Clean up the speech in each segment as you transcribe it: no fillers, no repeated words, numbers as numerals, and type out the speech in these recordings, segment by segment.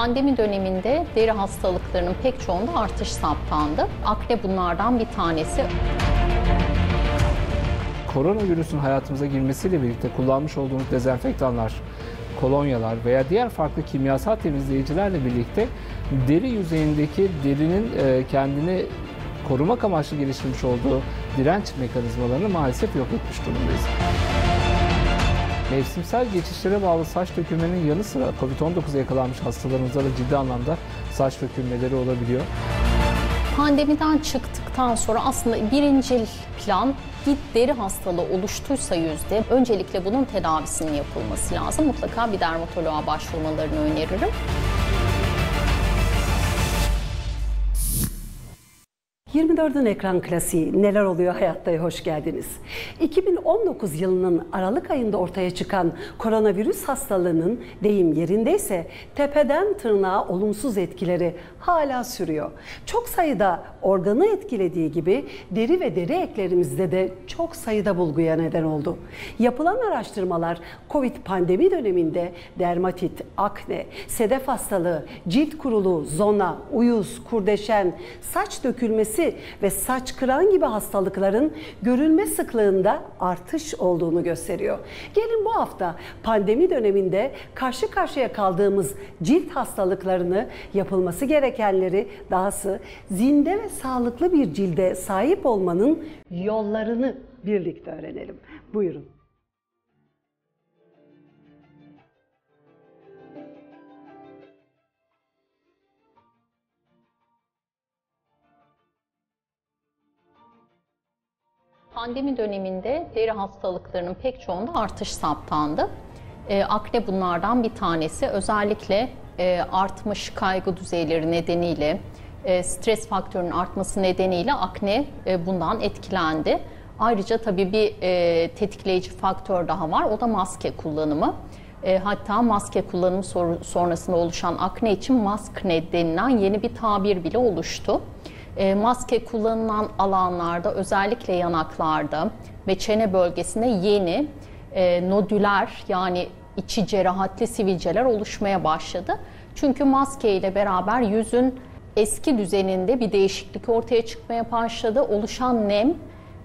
Pandemi döneminde deri hastalıklarının pek çoğunda artış saptandı. Akne bunlardan bir tanesi. Koronavirüsün hayatımıza girmesiyle birlikte kullanmış olduğumuz dezenfektanlar, kolonyalar veya diğer farklı kimyasal temizleyicilerle birlikte deri yüzeyindeki derinin kendini korumak amaçlı geliştirmiş olduğu direnç mekanizmalarını maalesef yok etmiş durumdayız. Mevsimsel geçişlere bağlı saç dökülmenin yanı sıra COVID-19'a yakalanmış hastalarımızda da ciddi anlamda saç dökülmeleri olabiliyor. Pandemiden çıktıktan sonra aslında birincil plan bir deri hastalığı oluştuysa yüzde öncelikle bunun tedavisinin yapılması lazım. Mutlaka bir dermatoloğa başvurmalarını öneririm. 24'ün ekran klasiği neler oluyor hayatta, hoş geldiniz. 2019 yılının Aralık ayında ortaya çıkan koronavirüs hastalığının deyim yerindeyse tepeden tırnağa olumsuz etkileri hala sürüyor. Çok sayıda organı etkilediği gibi deri ve deri eklerimizde de çok sayıda bulguya neden oldu. Yapılan araştırmalar Covid pandemi döneminde dermatit, akne, sedef hastalığı, cilt kuruluğu, zona, uyuz, kurdeşen, saç dökülmesi ve saç kıran gibi hastalıkların görülme sıklığında artış olduğunu gösteriyor. Gelin bu hafta pandemi döneminde karşı karşıya kaldığımız cilt hastalıklarını, yapılması gerekenleri, dahası zinde ve sağlıklı bir cilde sahip olmanın yollarını birlikte öğrenelim. Buyurun. Pandemi döneminde deri hastalıklarının pek çoğunda artış saptandı. Akne bunlardan bir tanesi. Özellikle artmış kaygı düzeyleri nedeniyle, stres faktörünün artması nedeniyle akne bundan etkilendi. Ayrıca tabii bir tetikleyici faktör daha var, o da maske kullanımı. Hatta maske kullanımı sonrasında oluşan akne için maskne denilen yeni bir tabir bile oluştu. Maske kullanılan alanlarda, özellikle yanaklarda ve çene bölgesinde yeni nodüler, yani içi cerahatli sivilceler oluşmaya başladı. Çünkü maske ile beraber yüzün eski düzeninde bir değişiklik ortaya çıkmaya başladı. Oluşan nem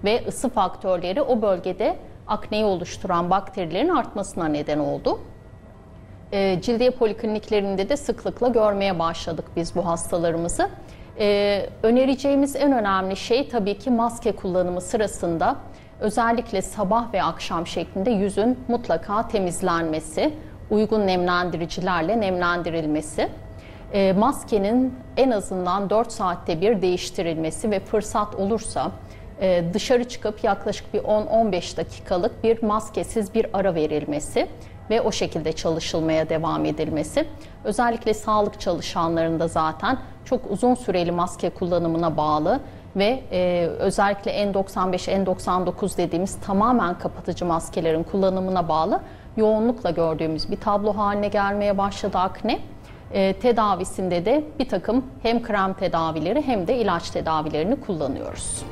ve ısı faktörleri o bölgede akneyi oluşturan bakterilerin artmasına neden oldu. Cildiye polikliniklerinde de sıklıkla görmeye başladık biz bu hastalarımızı. Önereceğimiz en önemli şey tabii ki maske kullanımı sırasında özellikle sabah ve akşam şeklinde yüzün mutlaka temizlenmesi, uygun nemlendiricilerle nemlendirilmesi, maskenin en azından 4 saatte bir değiştirilmesi ve fırsat olursa dışarı çıkıp yaklaşık bir 10-15 dakikalık bir maskesiz bir ara verilmesi ve o şekilde çalışılmaya devam edilmesi. Özellikle sağlık çalışanlarında zaten çok uzun süreli maske kullanımına bağlı ve özellikle N95, N99 dediğimiz tamamen kapatıcı maskelerin kullanımına bağlı yoğunlukla gördüğümüz bir tablo haline gelmeye başladı akne. Tedavisinde de bir takım hem krem tedavileri hem de ilaç tedavilerini kullanıyoruz.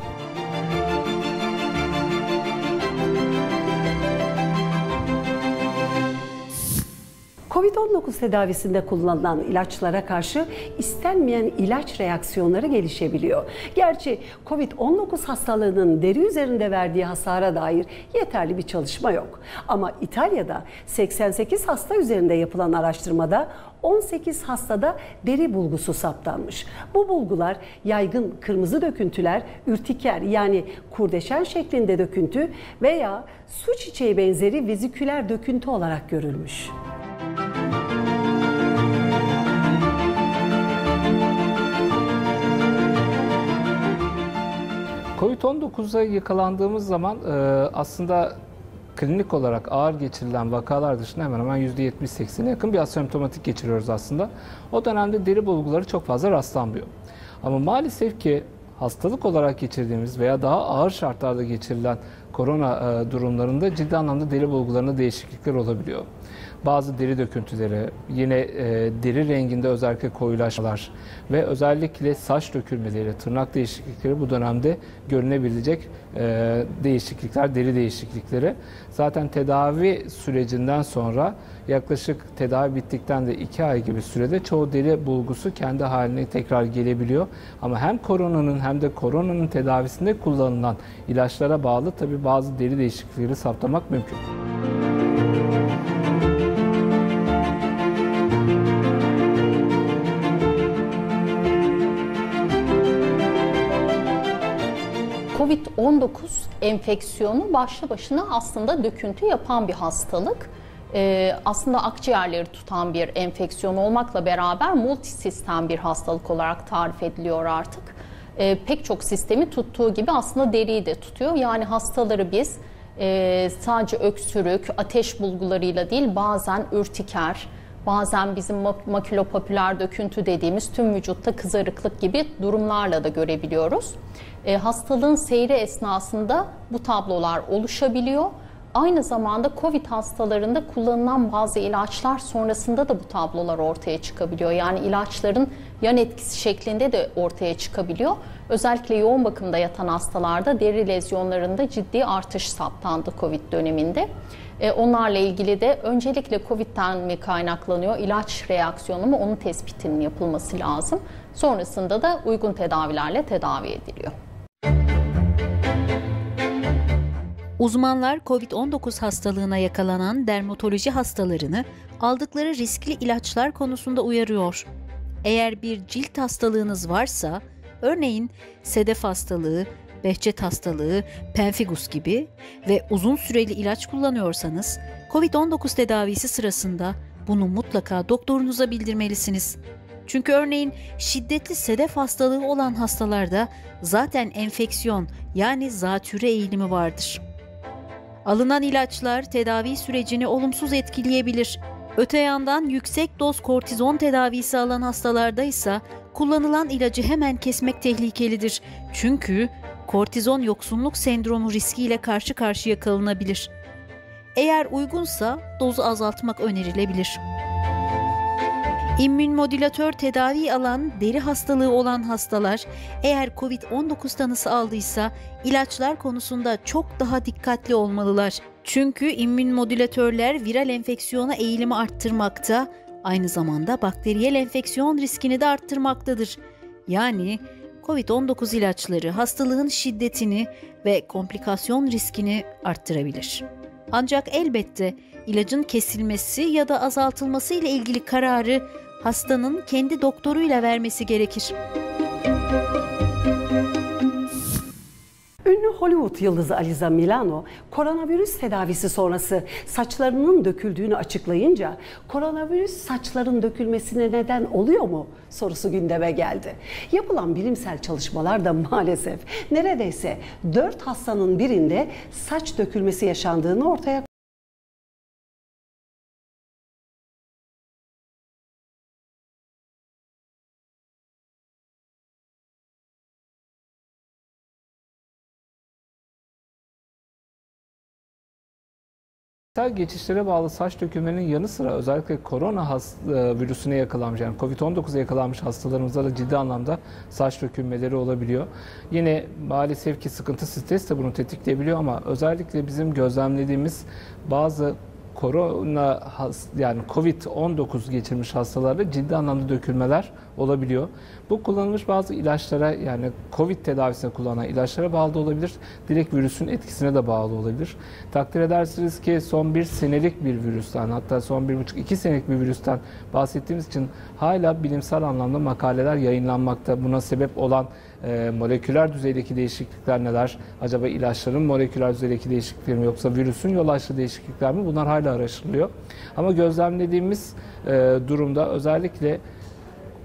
Covid-19 tedavisinde kullanılan ilaçlara karşı istenmeyen ilaç reaksiyonları gelişebiliyor. Gerçi Covid-19 hastalığının deri üzerinde verdiği hasara dair yeterli bir çalışma yok. Ama İtalya'da 88 hasta üzerinde yapılan araştırmada 18 hastada deri bulgusu saptanmış. Bu bulgular yaygın kırmızı döküntüler, ürtiker yani kurdeşen şeklinde döküntü veya su çiçeği benzeri veziküler döküntü olarak görülmüş. Covid-19'a yakalandığımız zaman aslında klinik olarak ağır geçirilen vakalar dışında hemen hemen %70-80'e yakın bir asemptomatik geçiriyoruz aslında. O dönemde deri bulguları çok fazla rastlanmıyor. Ama maalesef ki hastalık olarak geçirdiğimiz veya daha ağır şartlarda geçirilen korona durumlarında ciddi anlamda deri bulgularında değişiklikler olabiliyor. Bazı deri döküntüleri, yine deri renginde özellikle koyulaşmalar ve özellikle saç dökülmeleri, tırnak değişiklikleri bu dönemde görünebilecek değişiklikler, deri değişiklikleri. Zaten tedavi sürecinden sonra yaklaşık tedavi bittikten de 2 ay gibi sürede çoğu deri bulgusu kendi haline tekrar gelebiliyor. Ama hem koronanın hem de koronanın tedavisinde kullanılan ilaçlara bağlı tabii bazı deri değişiklikleri saptamak mümkün. COVID-19 enfeksiyonu başlı başına aslında döküntü yapan bir hastalık. Aslında akciğerleri tutan bir enfeksiyon olmakla beraber multisistem bir hastalık olarak tarif ediliyor artık. Pek çok sistemi tuttuğu gibi aslında deriyi de tutuyor. Yani hastaları biz sadece öksürük, ateş bulgularıyla değil bazen ürtiker, bazen bizim makülopapüler döküntü dediğimiz tüm vücutta kızarıklık gibi durumlarla da görebiliyoruz. Hastalığın seyri esnasında bu tablolar oluşabiliyor. Aynı zamanda COVID hastalarında kullanılan bazı ilaçlar sonrasında da bu tablolar ortaya çıkabiliyor. Yani ilaçların yan etkisi şeklinde de ortaya çıkabiliyor. Özellikle yoğun bakımda yatan hastalarda deri lezyonlarında ciddi artış saptandı COVID döneminde. Onlarla ilgili de öncelikle COVID'den mi kaynaklanıyor, ilaç reaksiyonu mu, onun tespitinin yapılması lazım. Sonrasında da uygun tedavilerle tedavi ediliyor. Uzmanlar COVID-19 hastalığına yakalanan dermatoloji hastalarını aldıkları riskli ilaçlar konusunda uyarıyor. Eğer bir cilt hastalığınız varsa, örneğin sedef hastalığı, behçet hastalığı, pemphigus gibi ve uzun süreli ilaç kullanıyorsanız, COVID-19 tedavisi sırasında bunu mutlaka doktorunuza bildirmelisiniz. Çünkü örneğin şiddetli sedef hastalığı olan hastalarda zaten enfeksiyon yani zatüre eğilimi vardır. Alınan ilaçlar tedavi sürecini olumsuz etkileyebilir. Öte yandan yüksek doz kortizon tedavisi alan hastalarda ise kullanılan ilacı hemen kesmek tehlikelidir. Çünkü kortizon yoksunluk sendromu riskiyle karşı karşıya kalınabilir. Eğer uygunsa dozu azaltmak önerilebilir. İmmünmodülatör tedavi alan deri hastalığı olan hastalar eğer COVID-19 tanısı aldıysa ilaçlar konusunda çok daha dikkatli olmalılar. Çünkü immünmodülatörler viral enfeksiyona eğilimi arttırmakta, aynı zamanda bakteriyel enfeksiyon riskini de arttırmaktadır. Yani COVID-19 ilaçları hastalığın şiddetini ve komplikasyon riskini arttırabilir. Ancak elbette ilacın kesilmesi ya da azaltılması ile ilgili kararı hastanın kendi doktoruyla vermesi gerekir. Ünlü Hollywood yıldızı Alyssa Milano, koronavirüs tedavisi sonrası saçlarının döküldüğünü açıklayınca, koronavirüs saçların dökülmesine neden oluyor mu sorusu gündeme geldi. Yapılan bilimsel çalışmalar da maalesef neredeyse 4 hastanın birinde saç dökülmesi yaşandığını ortaya koydu. Geçişlere bağlı saç dökülmenin yanı sıra özellikle korona virüsüne yakalanmış, yani COVID-19'a yakalanmış hastalarımızda da ciddi anlamda saç dökülmeleri olabiliyor. Yine maalesef ki sıkıntı, stres de bunu tetikleyebiliyor ama özellikle bizim gözlemlediğimiz bazı yani COVID-19 geçirmiş hastalarda ciddi anlamda dökülmeler olabiliyor. Bu kullanılmış bazı ilaçlara, yani COVID tedavisine kullanılan ilaçlara bağlı olabilir. Direkt virüsün etkisine de bağlı olabilir. Takdir edersiniz ki son 1 senelik bir virüsten, hatta son 1,5-2 senelik bir virüsten bahsettiğimiz için hala bilimsel anlamda makaleler yayınlanmakta. Buna sebep olan moleküler düzeydeki değişiklikler neler? Acaba ilaçların moleküler düzeydeki değişiklikleri mi yoksa virüsün yol açtığı değişiklikler mi? Bunlar hala araştırılıyor. Ama gözlemlediğimiz durumda özellikle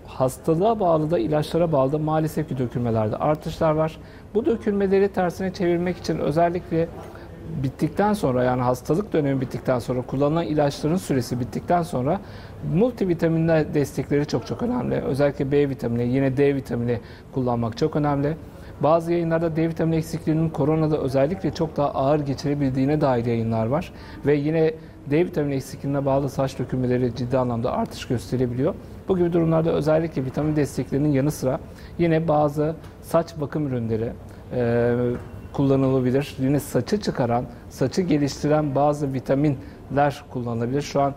hastalığa bağlı da ilaçlara bağlı da maalesef ki dökülmelerde artışlar var. Bu dökülmeleri tersine çevirmek için özellikle bittikten sonra, yani hastalık dönemi bittikten sonra, kullanılan ilaçların süresi bittikten sonra multivitaminler destekleri çok önemli. Özellikle B vitamini, yine D vitamini kullanmak çok önemli. Bazı yayınlarda D vitamini eksikliğinin koronada özellikle çok daha ağır geçirebildiğine dair yayınlar var. Ve yine D vitamini eksikliğine bağlı saç dökülmeleri ciddi anlamda artış gösterebiliyor. Bu gibi durumlarda özellikle vitamin desteklerinin yanı sıra yine bazı saç bakım ürünleri kullanılabilir. Yine saçı çıkaran, saçı geliştiren bazı vitaminler kullanılabilir. Şu an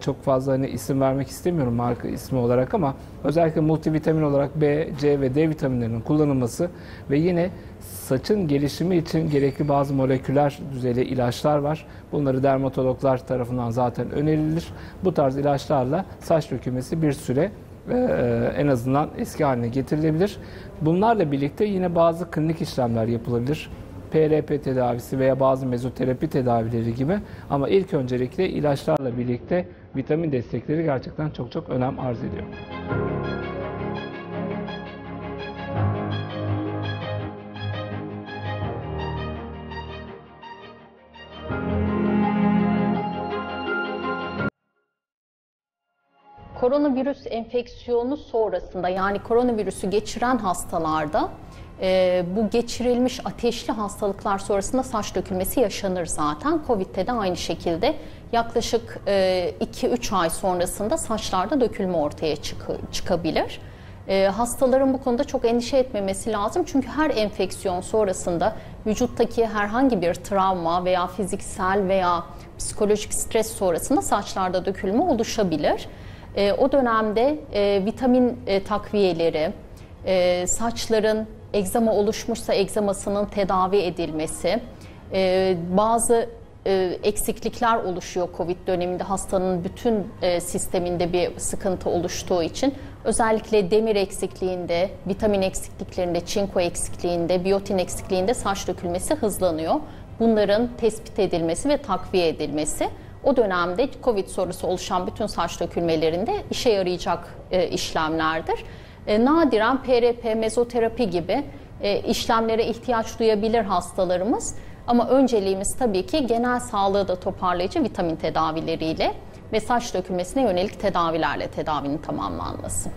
çok fazla isim vermek istemiyorum marka ismi olarak ama özellikle multivitamin olarak B, C ve D vitaminlerinin kullanılması ve yine saçın gelişimi için gerekli bazı moleküler düzeyli ilaçlar var. Bunları dermatologlar tarafından zaten önerilir. Bu tarz ilaçlarla saç dökülmesi bir süre en azından eski haline getirilebilir. Bunlarla birlikte yine bazı klinik işlemler yapılabilir. PRP tedavisi veya bazı mezoterapi tedavileri gibi ama ilk öncelikle ilaçlarla birlikte vitamin destekleri gerçekten çok önem arz ediyor. Koronavirüs enfeksiyonu sonrasında yani koronavirüsü geçiren hastalarda bu geçirilmiş ateşli hastalıklar sonrasında saç dökülmesi yaşanır zaten. Covid'de de aynı şekilde yaklaşık 2-3 ay sonrasında saçlarda dökülme ortaya çıkabilir. Hastaların bu konuda çok endişe etmemesi lazım. Çünkü her enfeksiyon sonrasında vücuttaki herhangi bir travma veya fiziksel veya psikolojik stres sonrasında saçlarda dökülme oluşabilir. O dönemde vitamin takviyeleri, saçların egzama oluşmuşsa egzamasının tedavi edilmesi, bazı eksiklikler oluşuyor Covid döneminde hastanın bütün sisteminde bir sıkıntı oluştuğu için. Özellikle demir eksikliğinde, vitamin eksikliklerinde, çinko eksikliğinde, biyotin eksikliğinde saç dökülmesi hızlanıyor. Bunların tespit edilmesi ve takviye edilmesi o dönemde Covid sonrası oluşan bütün saç dökülmelerinde işe yarayacak işlemlerdir. Nadiren PRP, mezoterapi gibi işlemlere ihtiyaç duyabilir hastalarımız. Ama önceliğimiz tabii ki genel sağlığı da toparlayıcı vitamin tedavileriyle ve saç dökülmesine yönelik tedavilerle tedavinin tamamlanması.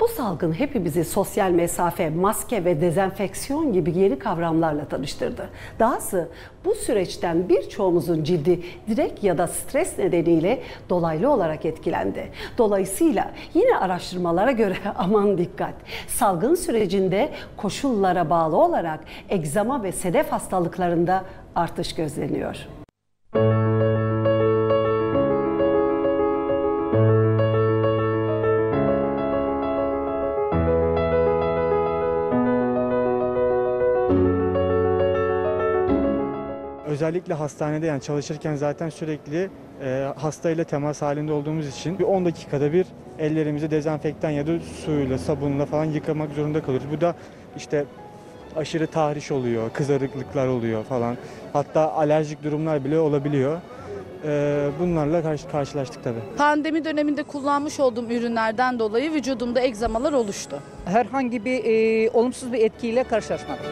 Bu salgın hepimizi sosyal mesafe, maske ve dezenfeksiyon gibi yeni kavramlarla tanıştırdı. Dahası bu süreçten birçoğumuzun cildi direkt ya da stres nedeniyle dolaylı olarak etkilendi. Dolayısıyla yine araştırmalara göre aman dikkat. Salgın sürecinde koşullara bağlı olarak egzama ve sedef hastalıklarında artış gözleniyor. Özellikle hastanede çalışırken zaten sürekli hastayla temas halinde olduğumuz için bir 10 dakikada bir ellerimizi dezenfektan ya da suyla, sabunla falan yıkamak zorunda kalıyoruz. Bu da aşırı tahriş oluyor, kızarıklıklar oluyor falan. Hatta alerjik durumlar bile olabiliyor. Bunlarla karşılaştık tabii. Pandemi döneminde kullanmış olduğum ürünlerden dolayı vücudumda egzamalar oluştu. Herhangi bir olumsuz bir etkiyle karşılaşmadım.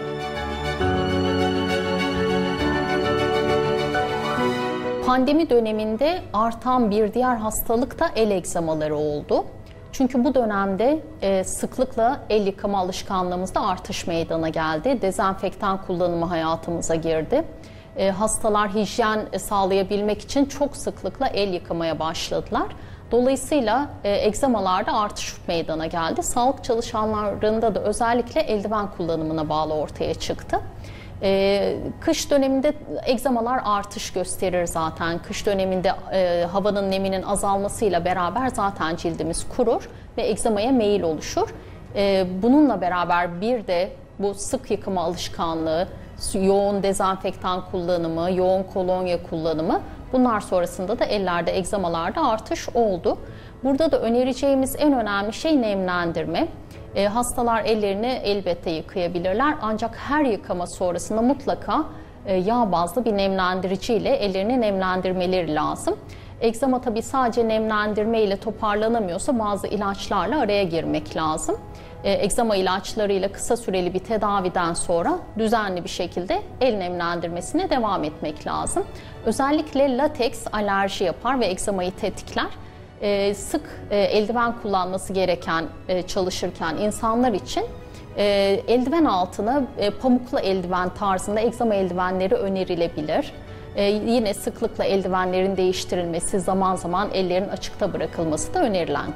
Pandemi döneminde artan bir diğer hastalık da el egzamaları oldu. Çünkü bu dönemde sıklıkla el yıkama alışkanlığımızda artış meydana geldi. Dezenfektan kullanımı hayatımıza girdi. Hastalar hijyen sağlayabilmek için çok sıklıkla el yıkamaya başladılar. Dolayısıyla egzamalarda artış meydana geldi. Sağlık çalışanlarında da özellikle eldiven kullanımına bağlı ortaya çıktı. Kış döneminde egzamalar artış gösterir zaten. Kış döneminde havanın neminin azalmasıyla beraber zaten cildimiz kurur ve egzamaya meyil oluşur. Bununla beraber bir de bu sık yıkama alışkanlığı, yoğun dezenfektan kullanımı, yoğun kolonya kullanımı bunlar sonrasında da ellerde egzamalarda artış oldu. Burada da önereceğimiz en önemli şey nemlendirme. Hastalar ellerini elbette yıkayabilirler ancak her yıkama sonrasında mutlaka yağ bazlı bir nemlendiriciyle ellerini nemlendirmeleri lazım. Egzama tabii sadece nemlendirme ile toparlanamıyorsa bazı ilaçlarla araya girmek lazım. Egzama ilaçlarıyla kısa süreli bir tedaviden sonra düzenli bir şekilde el nemlendirmesine devam etmek lazım. Özellikle lateks alerji yapar ve egzamayı tetikler. Sık eldiven kullanması gereken çalışırken insanlar için eldiven altına pamuklu eldiven tarzında egzama eldivenleri önerilebilir. Yine sıklıkla eldivenlerin değiştirilmesi, zaman zaman ellerin açıkta bırakılması da önerilen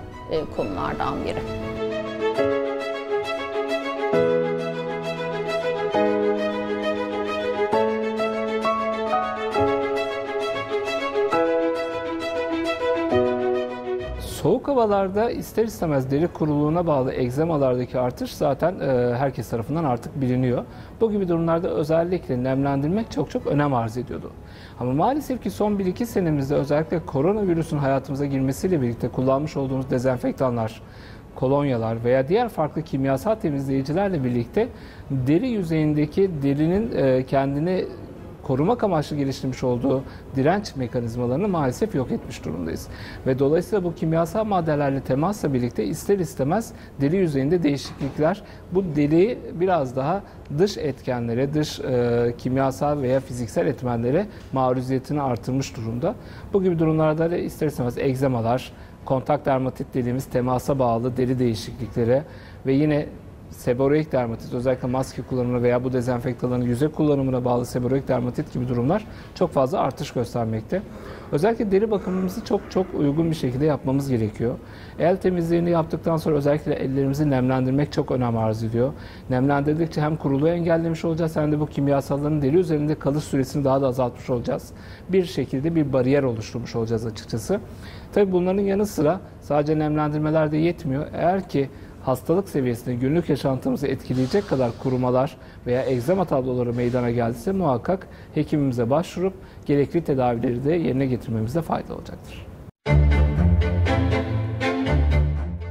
konulardan biri. Soğuk havalarda ister istemez deri kuruluğuna bağlı egzemalardaki artış zaten herkes tarafından artık biliniyor. Bu gibi durumlarda özellikle nemlendirmek çok önem arz ediyordu. Ama maalesef ki son 1-2 senemizde özellikle koronavirüsün hayatımıza girmesiyle birlikte kullanmış olduğumuz dezenfektanlar, kolonyalar veya diğer farklı kimyasal temizleyicilerle birlikte deri yüzeyindeki derinin kendini korumak amaçlı geliştirmiş olduğu direnç mekanizmalarını maalesef yok etmiş durumdayız. Ve dolayısıyla bu kimyasal maddelerle temasla birlikte ister istemez deri yüzeyinde değişiklikler, bu deriyi biraz daha dış etkenlere, dış kimyasal veya fiziksel etmenlere maruziyetini artırmış durumda. Bu gibi durumlarda da ister istemez egzemalar, kontak dermatit dediğimiz temasa bağlı deri değişikliklere ve yine seborreik dermatit, özellikle maske kullanımına veya bu dezenfektanların yüzey kullanımına bağlı seborreik dermatit gibi durumlar çok fazla artış göstermekte. Özellikle deri bakımımızı çok uygun bir şekilde yapmamız gerekiyor. El temizliğini yaptıktan sonra özellikle ellerimizi nemlendirmek çok önem arz ediyor. Nemlendirdikçe hem kuruluğu engellemiş olacağız hem de bu kimyasalların deri üzerinde kalış süresini daha da azaltmış olacağız. Bir şekilde bir bariyer oluşturmuş olacağız açıkçası. Tabii bunların yanı sıra sadece nemlendirmeler de yetmiyor. Eğer ki hastalık seviyesinde günlük yaşantımızı etkileyecek kadar kurumalar veya egzema tabloları meydana geldiyse muhakkak hekimimize başvurup gerekli tedavileri de yerine getirmemizde fayda olacaktır.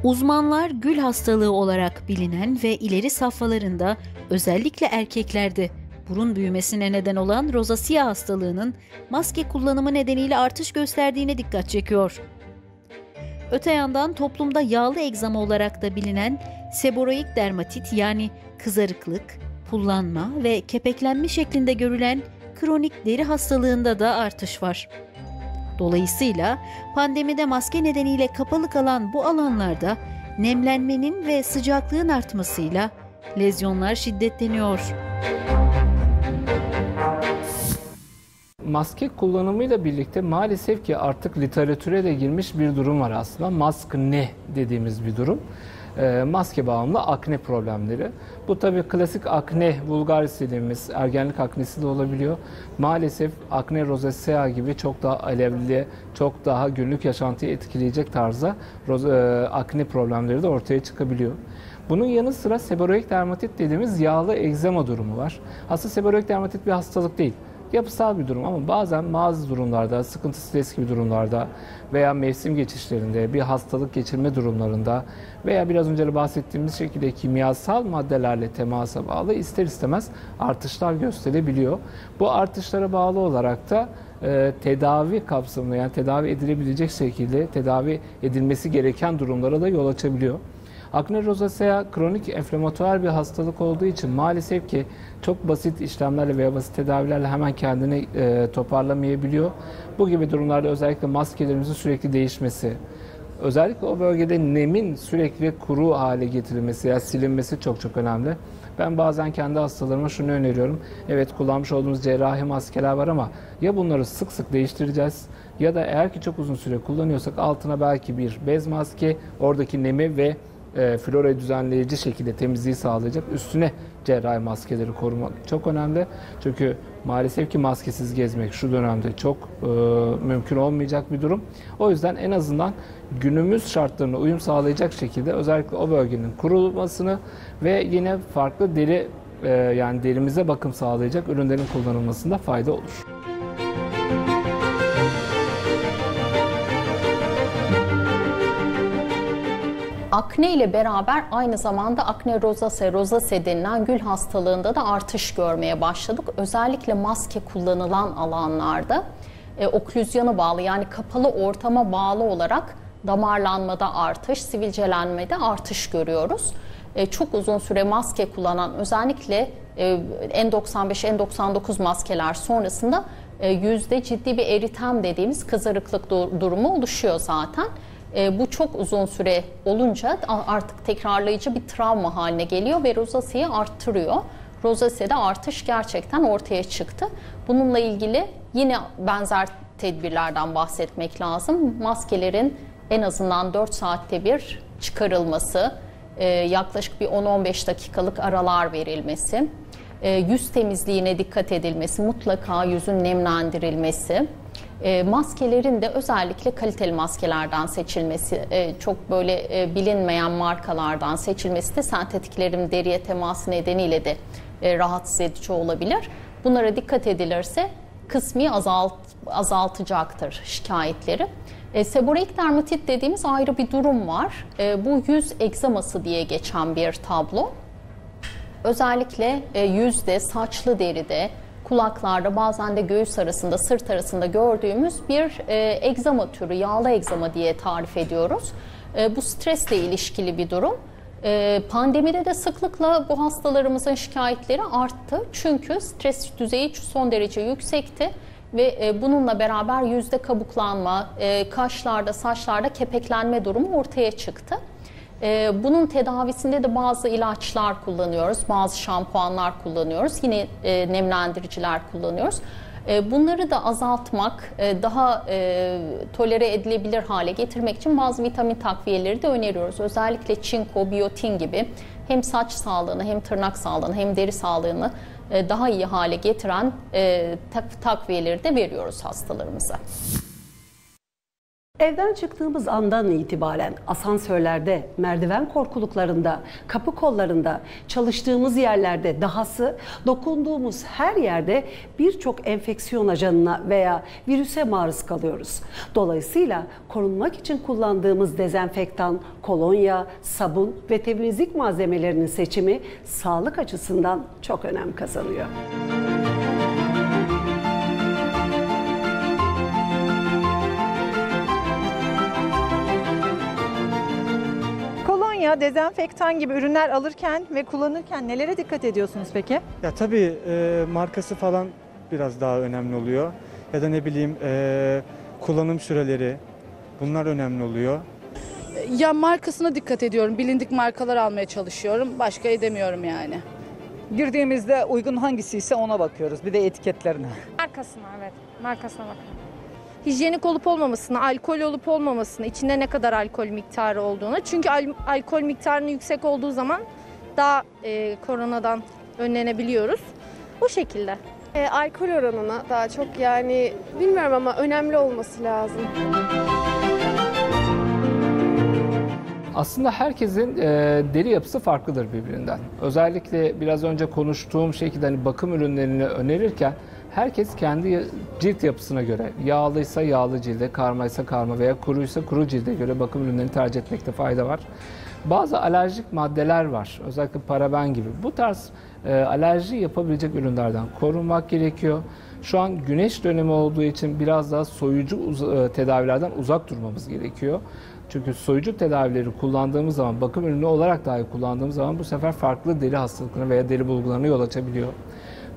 Uzmanlar gül hastalığı olarak bilinen ve ileri safhalarında özellikle erkeklerde burun büyümesine neden olan rozasiya hastalığının maske kullanımı nedeniyle artış gösterdiğine dikkat çekiyor. Öte yandan toplumda yağlı egzama olarak da bilinen seborreik dermatit, yani kızarıklık, pullanma ve kepeklenme şeklinde görülen kronik deri hastalığında da artış var. Dolayısıyla pandemide maske nedeniyle kapalı kalan bu alanlarda nemlenmenin ve sıcaklığın artmasıyla lezyonlar şiddetleniyor. Maske kullanımıyla birlikte maalesef ki artık literatüre de girmiş bir durum var aslında. Maskne dediğimiz bir durum. Maske bağımlı akne problemleri. Bu tabii klasik akne vulgaris dediğimiz ergenlik aknesi de olabiliyor. Maalesef akne rozasea gibi çok daha alevli, çok daha günlük yaşantıyı etkileyecek tarzda akne problemleri de ortaya çıkabiliyor. Bunun yanı sıra seborreik dermatit dediğimiz yağlı egzema durumu var. Aslında seborreik dermatit bir hastalık değil. Yapısal bir durum ama bazen bazı durumlarda, sıkıntı, stres gibi durumlarda veya mevsim geçişlerinde, bir hastalık geçirme durumlarında veya biraz önce bahsettiğimiz şekilde kimyasal maddelerle temasa bağlı ister istemez artışlar gösterebiliyor. Bu artışlara bağlı olarak da tedavi kapsamında, yani tedavi edilebilecek şekilde tedavi edilmesi gereken durumlara da yol açabiliyor. Akne rozasea kronik enflamatuar bir hastalık olduğu için maalesef ki çok basit işlemlerle veya basit tedavilerle hemen kendini toparlamayabiliyor. Bu gibi durumlarda özellikle maskelerimizin sürekli değişmesi, özellikle o bölgede nemin sürekli kuru hale getirilmesi, yani silinmesi çok önemli. Ben bazen kendi hastalarıma şunu öneriyorum. Evet, kullanmış olduğumuz cerrahi maskeler var ama ya bunları sık sık değiştireceğiz ya da eğer ki çok uzun süre kullanıyorsak altına belki bir bez maske, oradaki nemi ve florayı düzenleyici şekilde temizliği sağlayacak. Üstüne cerrahi maskeleri korumak çok önemli. Çünkü maalesef ki maskesiz gezmek şu dönemde çok mümkün olmayacak bir durum. O yüzden en azından günümüz şartlarına uyum sağlayacak şekilde özellikle o bölgenin kurulmasını ve yine farklı deri, yani derimize bakım sağlayacak ürünlerin kullanılmasında fayda olur. Akne ile beraber aynı zamanda akne rozase, rozase denilen gül hastalığında da artış görmeye başladık. Özellikle maske kullanılan alanlarda oklüzyona bağlı, yani kapalı ortama bağlı olarak damarlanmada artış, sivilcelenmede artış görüyoruz. Çok uzun süre maske kullanan, özellikle N95, N99 maskeler sonrasında yüzde ciddi bir eritem dediğimiz kızarıklık durumu oluşuyor zaten. Bu çok uzun süre olunca artık tekrarlayıcı bir travma haline geliyor ve rozaseyi arttırıyor. Rozase'de artış gerçekten ortaya çıktı. Bununla ilgili yine benzer tedbirlerden bahsetmek lazım. Maskelerin en azından 4 saatte bir çıkarılması, yaklaşık bir 10-15 dakikalık aralar verilmesi, yüz temizliğine dikkat edilmesi, mutlaka yüzün nemlendirilmesi, maskelerin de özellikle kaliteli maskelerden seçilmesi, çok böyle bilinmeyen markalardan seçilmesi de sentetiklerin deriye teması nedeniyle de rahatsız edici olabilir. Bunlara dikkat edilirse kısmi azaltacaktır şikayetleri. Seboreik dermatit dediğimiz ayrı bir durum var. Bu yüz egzaması diye geçen bir tablo. Özellikle yüzde, saçlı deride, kulaklarda, bazen de göğüs arasında, sırt arasında gördüğümüz bir egzama türü, yağlı egzama diye tarif ediyoruz. Bu stresle ilişkili bir durum. Pandemide de sıklıkla bu hastalarımızın şikayetleri arttı. Çünkü stres düzeyi son derece yüksekti ve bununla beraber yüzde kabuklanma, kaşlarda, saçlarda kepeklenme durumu ortaya çıktı. Bunun tedavisinde de bazı ilaçlar kullanıyoruz, bazı şampuanlar kullanıyoruz, yine nemlendiriciler kullanıyoruz. Bunları da azaltmak, daha tolere edilebilir hale getirmek için bazı vitamin takviyeleri de öneriyoruz. Özellikle çinko, biyotin gibi hem saç sağlığını, hem tırnak sağlığını, hem deri sağlığını daha iyi hale getiren takviyeleri de veriyoruz hastalarımıza. Evden çıktığımız andan itibaren asansörlerde, merdiven korkuluklarında, kapı kollarında, çalıştığımız yerlerde, dahası dokunduğumuz her yerde birçok enfeksiyon ajanına veya virüse maruz kalıyoruz. Dolayısıyla korunmak için kullandığımız dezenfektan, kolonya, sabun ve temizlik malzemelerinin seçimi sağlık açısından çok önem kazanıyor. Dezenfektan gibi ürünler alırken ve kullanırken nelere dikkat ediyorsunuz peki? Ya tabii markası falan biraz daha önemli oluyor. Ya da ne bileyim kullanım süreleri, bunlar önemli oluyor. Ya markasına dikkat ediyorum. Bilindik markalar almaya çalışıyorum. Başka edemiyorum yani. Girdiğimizde uygun hangisi ise ona bakıyoruz. Bir de etiketlerine. Markasına, evet. Markasına bak. Hijyenik olup olmamasına, alkol olup olmamasına, içinde ne kadar alkol miktarı olduğuna. Çünkü alkol miktarının yüksek olduğu zaman daha koronadan önlenebiliyoruz. O şekilde. Alkol oranına daha çok, yani bilmiyorum ama önemli olması lazım. Aslında herkesin deri yapısı farklıdır birbirinden. Özellikle biraz önce konuştuğum şekilde hani bakım ürünlerini önerirken herkes kendi cilt yapısına göre, yağlıysa yağlı cilde, karmaysa karma veya kuruysa kuru cilde göre bakım ürünlerini tercih etmekte fayda var. Bazı alerjik maddeler var, özellikle paraben gibi. Bu tarz alerji yapabilecek ürünlerden korunmak gerekiyor. Şu an güneş dönemi olduğu için biraz daha soyucu tedavilerden uzak durmamız gerekiyor. Çünkü soyucu tedavileri kullandığımız zaman, bakım ürünü olarak dahi kullandığımız zaman bu sefer farklı deri hastalıklarına veya deri bulgularına yol açabiliyor.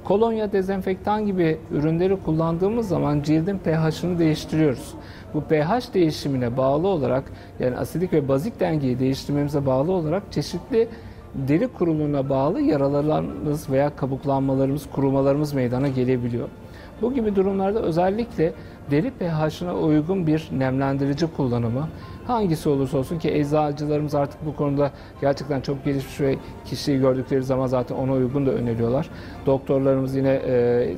Kolonya, dezenfektan gibi ürünleri kullandığımız zaman cildin pH'ını değiştiriyoruz. Bu pH değişimine bağlı olarak, yani asidik ve bazik dengeyi değiştirmemize bağlı olarak çeşitli deri kuruluğuna bağlı yaralarımız veya kabuklanmalarımız, kurumalarımız meydana gelebiliyor. Bu gibi durumlarda özellikle deri pH'ına uygun bir nemlendirici kullanımı, hangisi olursa olsun ki eczacılarımız artık bu konuda gerçekten çok gelişmiş ve kişiyi gördükleri zaman zaten ona uygun da öneriyorlar. Doktorlarımız yine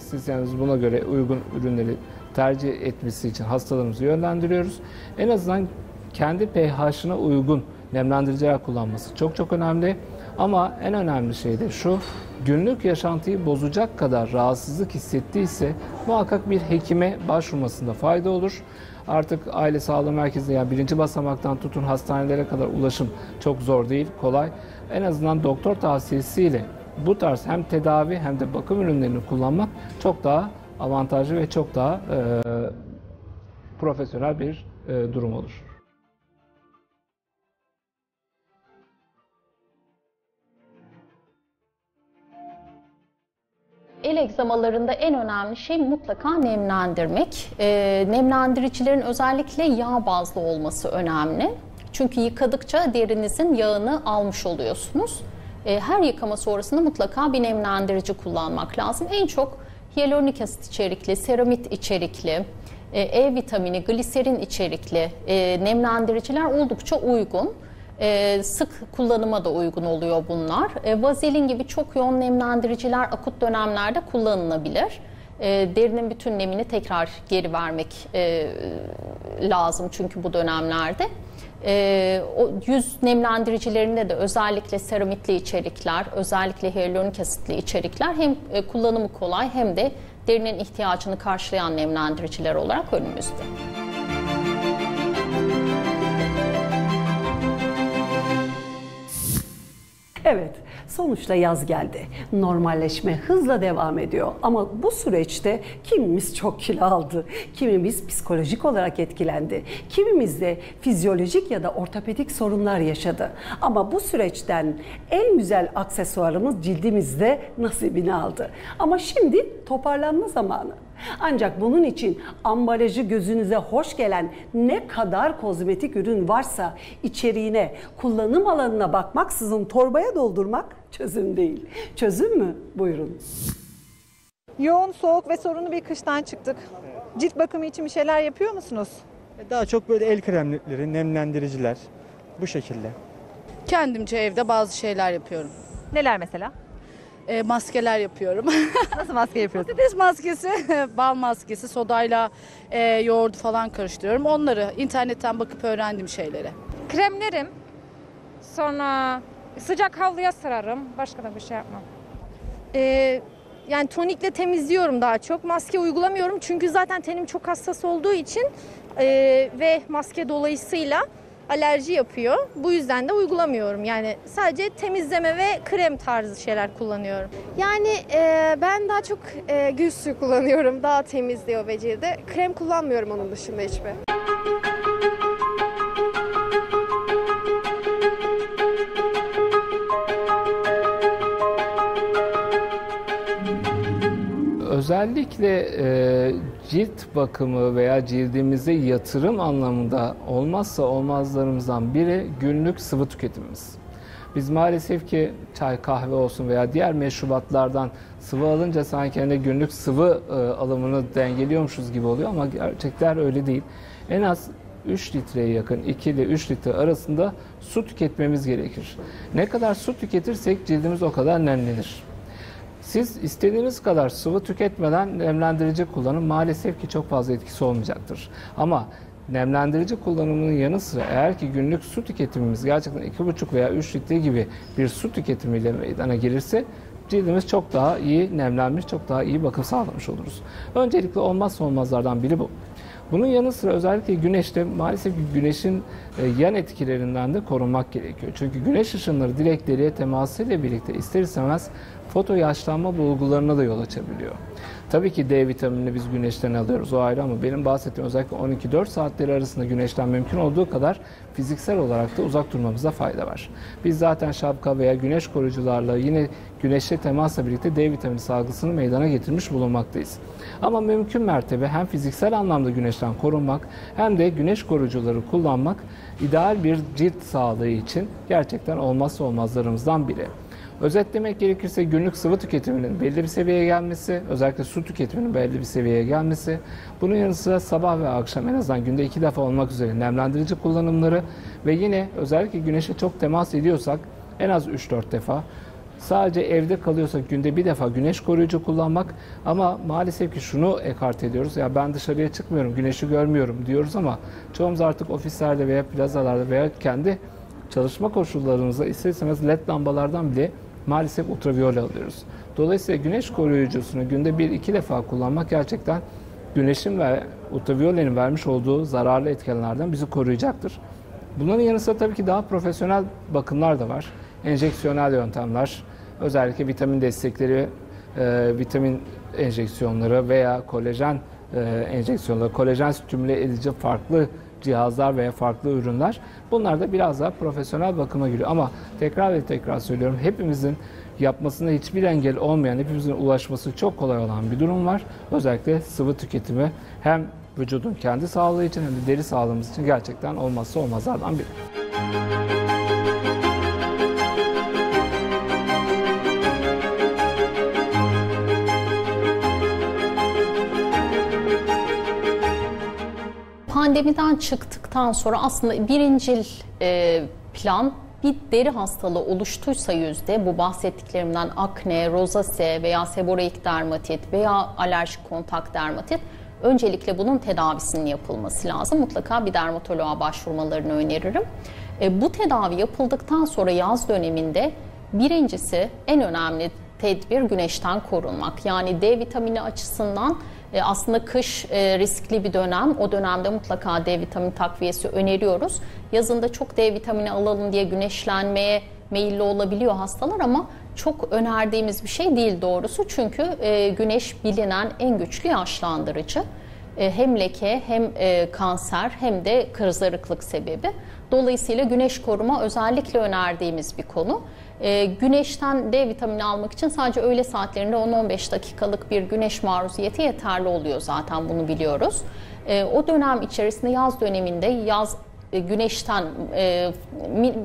siz yalnız buna göre uygun ürünleri tercih etmesi için hastalarımızı yönlendiriyoruz. En azından kendi pH'ına uygun nemlendiriciler kullanması çok önemli. Ama en önemli şey de şu, günlük yaşantıyı bozacak kadar rahatsızlık hissettiyse muhakkak bir hekime başvurmasında fayda olur. Artık aile sağlığı merkezinde, yani 1. basamaktan tutun hastanelere kadar ulaşım çok zor değil, kolay. En azından doktor tavsiyesiyle bu tarz hem tedavi hem de bakım ürünlerini kullanmak çok daha avantajlı ve çok daha profesyonel bir durum olur. El egzamalarında en önemli şey mutlaka nemlendirmek. Nemlendiricilerin özellikle yağ bazlı olması önemli. Çünkü yıkadıkça derinizin yağını almış oluyorsunuz. Her yıkama sonrasında mutlaka bir nemlendirici kullanmak lazım. En çok hyaluronik asit içerikli, seramit içerikli, E vitamini, gliserin içerikli nemlendiriciler oldukça uygun. Sık kullanıma da uygun oluyor bunlar. Vazelin gibi çok yoğun nemlendiriciler akut dönemlerde kullanılabilir. Derinin bütün nemini tekrar geri vermek lazım çünkü bu dönemlerde. O yüz nemlendiricilerinde de özellikle seramitli içerikler, özellikle hyaluronik asitli içerikler hem kullanımı kolay hem de derinin ihtiyacını karşılayan nemlendiriciler olarak önümüzde. Evet, sonuçta yaz geldi. Normalleşme hızla devam ediyor. Ama bu süreçte kimimiz çok kilo aldı, kimimiz psikolojik olarak etkilendi, kimimiz de fizyolojik ya da ortopedik sorunlar yaşadı. Ama bu süreçten en güzel aksesuarımız cildimizde nasibini aldı. Ama şimdi toparlanma zamanı. Ancak bunun için ambalajı gözünüze hoş gelen ne kadar kozmetik ürün varsa içeriğine, kullanım alanına bakmaksızın torbaya doldurmak çözüm değil. Çözüm mü? Buyurun. Yoğun soğuk ve sorunlu bir kıştan çıktık. Cilt bakımı için bir şeyler yapıyor musunuz? Daha çok böyle el kremleri, nemlendiriciler bu şekilde. Kendimce evde bazı şeyler yapıyorum. Neler mesela? Maskeler yapıyorum. Nasıl maske yapıyorsunuz? Patates maskesi, bal maskesi, sodayla yoğurdu falan karıştırıyorum. Onları internetten bakıp öğrendiğim şeylere. Kremlerim, sonra sıcak havluya sararım. Başka da bir şey yapmam. Yani tonikle temizliyorum daha çok. Maske uygulamıyorum çünkü zaten tenim çok hassas olduğu için ve maske dolayısıyla alerji yapıyor. Bu yüzden de uygulamıyorum. Yani sadece temizleme ve krem tarzı şeyler kullanıyorum. Yani ben daha çok gül suyu kullanıyorum. Daha temizliyor ve cildi. Krem kullanmıyorum onun dışında hiçbir. Özellikle cilt bakımı veya cildimize yatırım anlamında olmazsa olmazlarımızdan biri günlük sıvı tüketimimiz. Biz maalesef ki çay, kahve olsun veya diğer meşrubatlardan sıvı alınca sanki hani günlük sıvı alımını dengeliyormuşuz gibi oluyor ama gerçekler öyle değil. En az 3 litreye yakın, 2 ile 3 litre arasında su tüketmemiz gerekir. Ne kadar su tüketirsek cildimiz o kadar nemlenir. Siz istediğiniz kadar sıvı tüketmeden nemlendirici kullanım maalesef ki çok fazla etkisi olmayacaktır. Ama nemlendirici kullanımının yanı sıra eğer ki günlük su tüketimimiz gerçekten 2,5 veya 3 litre gibi bir su tüketimiyle meydana gelirse cildimiz çok daha iyi nemlenmiş, çok daha iyi bakım sağlamış oluruz. Öncelikle olmazsa olmazlardan biri bu. Bunun yanı sıra özellikle güneşte maalesef ki güneşin yan etkilerinden de korunmak gerekiyor. Çünkü güneş ışınları direkt deriye temasıyla birlikte ister istemez foto yaşlanma bulgularına da yol açabiliyor. Tabii ki D vitaminini biz güneşten alıyoruz, o ayrı, ama benim bahsettiğim özellikle 12-4 saatleri arasında güneşten mümkün olduğu kadar fiziksel olarak da uzak durmamıza fayda var. Biz zaten şapka veya güneş koruyucularla yine güneşle temasla birlikte D vitamini salgısını meydana getirmiş bulunmaktayız. Ama mümkün mertebe hem fiziksel anlamda güneşten korunmak hem de güneş koruyucuları kullanmak ideal bir cilt sağlığı için gerçekten olmazsa olmazlarımızdan biri. Özetlemek gerekirse günlük sıvı tüketiminin belli bir seviyeye gelmesi, özellikle su tüketiminin belli bir seviyeye gelmesi, bunun yanı sıra sabah ve akşam en azından günde 2 defa olmak üzere nemlendirici kullanımları ve yine özellikle güneşe çok temas ediyorsak en az 3-4 defa, sadece evde kalıyorsak günde 1 defa güneş koruyucu kullanmak. Ama maalesef ki şunu ekart ediyoruz, ya ben dışarıya çıkmıyorum, güneşi görmüyorum diyoruz ama çoğumuz artık ofislerde veya plazalarda veya kendi çalışma koşullarımızda isterseniz led lambalardan bile maalesef ultraviyole alıyoruz. Dolayısıyla güneş koruyucusunu günde 1-2 defa kullanmak gerçekten güneşin ve ultraviyolenin vermiş olduğu zararlı etkenlerden bizi koruyacaktır. Bunların yanı sıra tabii ki daha profesyonel bakımlar da var. Enjeksiyonel yöntemler, özellikle vitamin destekleri, vitamin enjeksiyonları veya kolajen enjeksiyonları, kolajen stimüle edici farklı cihazlar veya farklı ürünler. Bunlar da biraz daha profesyonel bakıma giriyor. Ama tekrar ve tekrar söylüyorum, hepimizin yapmasına hiçbir engel olmayan, hepimizin ulaşması çok kolay olan bir durum var. Özellikle sıvı tüketimi hem vücudun kendi sağlığı için hem de deri sağlığımız için gerçekten olmazsa olmazlardan biri. Pandemiden çıktıktan sonra aslında birincil plan, bir deri hastalığı oluştuysa yüzde, bu bahsettiklerimden akne, rozase veya seboreik dermatit veya alerjik kontak dermatit, öncelikle bunun tedavisinin yapılması lazım. Mutlaka bir dermatoloğa başvurmalarını öneririm. Bu tedavi yapıldıktan sonra yaz döneminde birincisi, en önemli tedbir güneşten korunmak. Yani D vitamini açısından aslında kış riskli bir dönem. O dönemde mutlaka D vitamini takviyesi öneriyoruz. Yazında çok D vitamini alalım diye güneşlenmeye meyilli olabiliyor hastalar ama çok önerdiğimiz bir şey değil doğrusu. Çünkü güneş bilinen en güçlü yaşlandırıcı. Hem leke, hem kanser, hem de kızarıklık sebebi. Dolayısıyla güneş koruma özellikle önerdiğimiz bir konu. Güneşten D vitamini almak için sadece öğle saatlerinde 10-15 dakikalık bir güneş maruziyeti yeterli oluyor, zaten bunu biliyoruz. O dönem içerisinde, yaz döneminde, yaz güneşten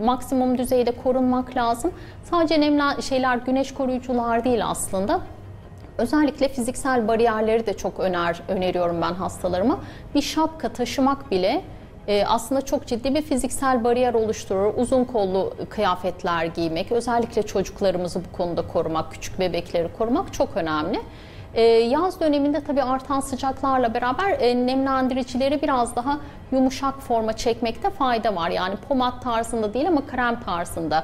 maksimum düzeyde korunmak lazım. Sadece nemli şeyler güneş koruyucular değil aslında. Özellikle fiziksel bariyerleri de çok öneriyorum ben hastalarıma. Bir şapka taşımak bile aslında çok ciddi bir fiziksel bariyer oluşturur. Uzun kollu kıyafetler giymek, özellikle çocuklarımızı bu konuda korumak, küçük bebekleri korumak çok önemli. Yaz döneminde tabii artan sıcaklarla beraber nemlendiricileri biraz daha yumuşak forma çekmekte fayda var. Yani pomad tarzında değil ama krem tarzında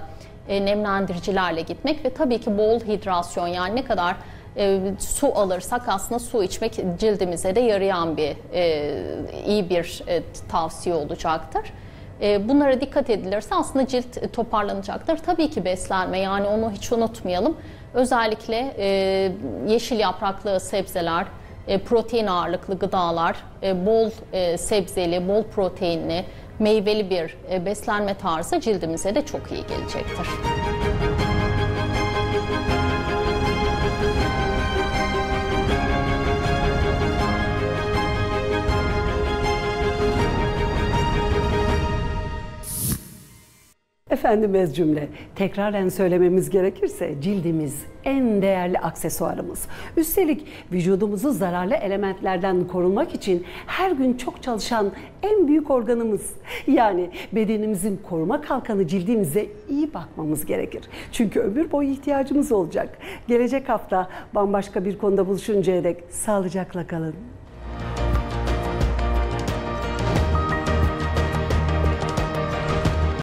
nemlendiricilerle gitmek ve tabii ki bol hidrasyon, yani ne kadar su alırsak aslında su içmek cildimize de yarayan bir iyi bir tavsiye olacaktır. Bunlara dikkat edilirse aslında cilt toparlanacaktır. Tabii ki beslenme, yani onu hiç unutmayalım. Özellikle yeşil yapraklı sebzeler, protein ağırlıklı gıdalar, bol sebzeli, bol proteinli, meyveli bir beslenme tarzı cildimize de çok iyi gelecektir. Efendim, ez cümle tekraren söylememiz gerekirse cildimiz en değerli aksesuarımız. Üstelik vücudumuzu zararlı elementlerden korunmak için her gün çok çalışan en büyük organımız. Yani bedenimizin koruma kalkanı cildimize iyi bakmamız gerekir. Çünkü ömür boyu ihtiyacımız olacak. Gelecek hafta bambaşka bir konuda buluşuncaya dek sağlıcakla kalın.